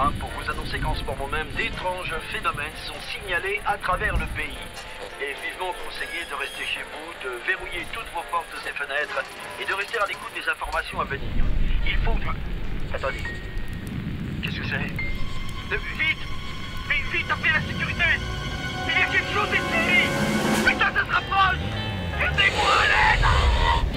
Panorama pour vous annoncer qu'en ce moment même, d'étranges phénomènes sont signalés à travers le pays. Et vivement conseillé de rester chez vous, de verrouiller toutes vos portes et fenêtres et de rester à l'écoute des informations à venir. Il faut... Attendez. Qu'est-ce que c'est? Vite! Vite, appelez la sécurité! Il y a quelque chose ici! Putain, ça se rapproche! Aidez-moi, allez!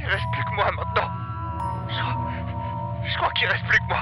Il reste plus que moi maintenant. Je crois qu'il reste plus que moi.